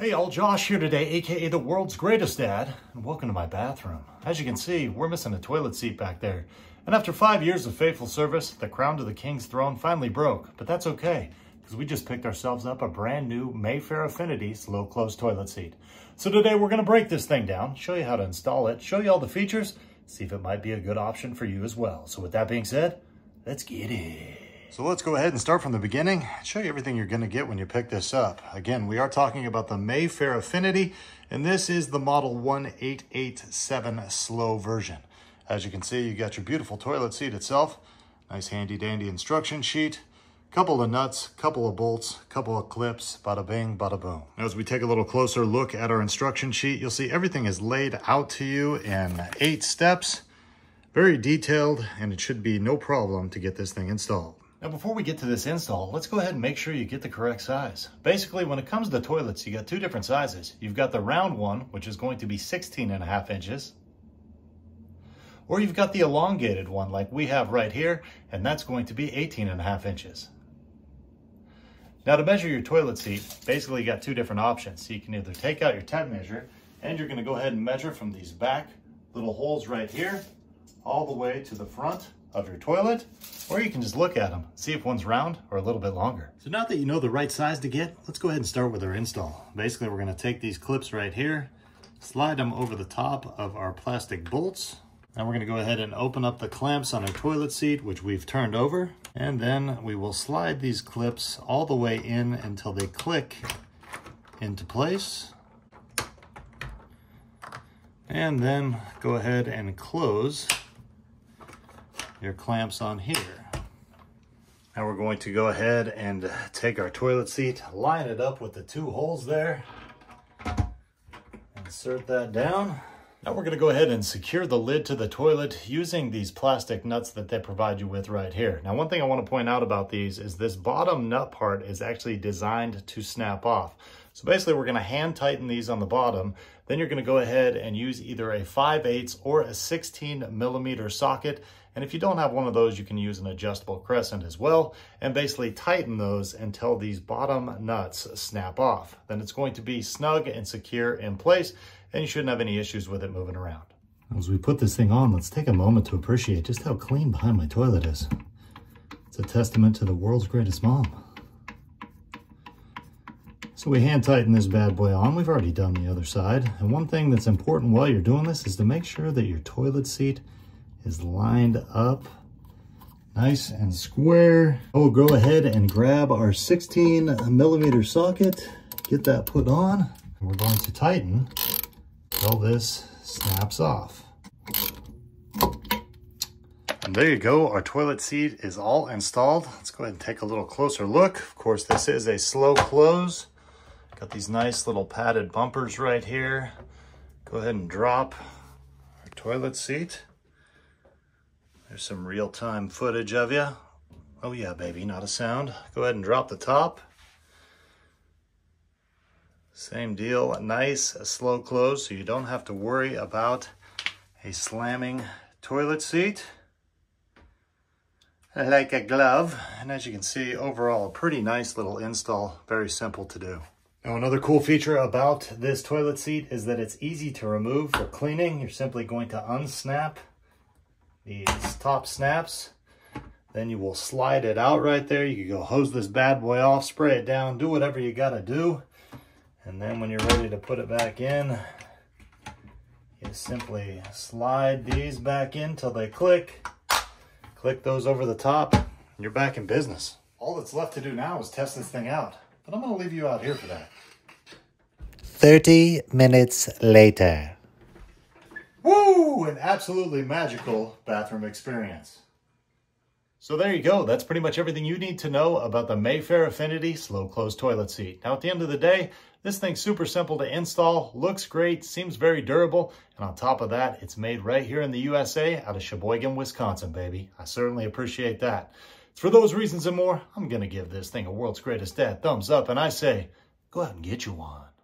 Hey all, Josh here today, aka the world's greatest dad, and welcome to my bathroom. As you can see, we're missing a toilet seat back there. And after 5 years of faithful service, the crown to the king's throne finally broke. But that's okay, because we just picked ourselves up a brand new Mayfair Affinity slow close toilet seat. So today we're gonna break this thing down, show you how to install it, show you all the features, see if it might be a good option for you as well. So with that being said, let's get it. So let's go ahead and start from the beginning and show you everything you're going to get when you pick this up. Again, we are talking about the Mayfair Affinity, and this is the model 1887 slow version. As you can see, you got your beautiful toilet seat itself, nice handy dandy instruction sheet, couple of nuts, couple of bolts, couple of clips, bada bing, bada boom. Now, as we take a little closer look at our instruction sheet, you'll see everything is laid out to you in 8 steps, very detailed, and it should be no problem to get this thing installed. Now, before we get to this install, let's go ahead and make sure you get the correct size. Basically, when it comes to toilets, you got 2 different sizes. You've got the round one, which is going to be 16.5 inches, or you've got the elongated one like we have right here, and that's going to be 18.5 inches. Now, to measure your toilet seat, basically you got 2 different options. So you can either take out your tab measure, and you're gonna go ahead and measure from these back little holes right here, all the way to the front of your toilet, or you can just look at them, see if one's round or a little bit longer. So now that you know the right size to get, let's go ahead and start with our install. Basically, we're gonna take these clips right here, slide them over the top of our plastic bolts, and we're gonna go ahead and open up the clamps on our toilet seat, which we've turned over, and then we will slide these clips all the way in until they click into place. And then go ahead and close your clamps on here. Now we're going to go ahead and take our toilet seat, line it up with the 2 holes there, insert that down. Now we're gonna go ahead and secure the lid to the toilet using these plastic nuts that they provide you with right here. Now, one thing I wanna point out about these is this bottom nut part is actually designed to snap off. So basically we're gonna hand tighten these on the bottom, then you're gonna go ahead and use either a 5/8 or a 16mm socket. And if you don't have one of those, you can use an adjustable crescent as well, and basically tighten those until these bottom nuts snap off. Then it's going to be snug and secure in place, and you shouldn't have any issues with it moving around. As we put this thing on, let's take a moment to appreciate just how clean behind my toilet is. It's a testament to the world's greatest mom. So we hand tighten this bad boy on. We've already done the other side. And one thing that's important while you're doing this is to make sure that your toilet seat is lined up nice and square. We'll go ahead and grab our 16mm socket, get that put on. We're going to tighten until this snaps off. And there you go, our toilet seat is all installed. Let's go ahead and take a little closer look. Of course, this is a slow close. Got these nice little padded bumpers right here. Go ahead and drop our toilet seat. There's some real-time footage of you. Oh yeah, baby, not a sound. Go ahead and drop the top. Same deal, a nice slow close, so you don't have to worry about a slamming toilet seat. Like a glove. And as you can see, overall, a pretty nice little install, very simple to do. Now, another cool feature about this toilet seat is that it's easy to remove for cleaning. You're simply going to unsnap these top snaps, then you will slide it out right there. You can go hose this bad boy off, spray it down, do whatever you gotta do. And then when you're ready to put it back in, you simply slide these back in till they click, click those over the top, and you're back in business. All that's left to do now is test this thing out, but I'm gonna leave you out here for that. 30 minutes later. Woo! An absolutely magical bathroom experience. So there you go. That's pretty much everything you need to know about the Mayfair Affinity slow close toilet seat. Now, at the end of the day, this thing's super simple to install, looks great, seems very durable, and on top of that, it's made right here in the USA out of Sheboygan, Wisconsin, baby. I certainly appreciate that. For those reasons and more, I'm going to give this thing a world's greatest dad thumbs up, and I say, go out and get you one.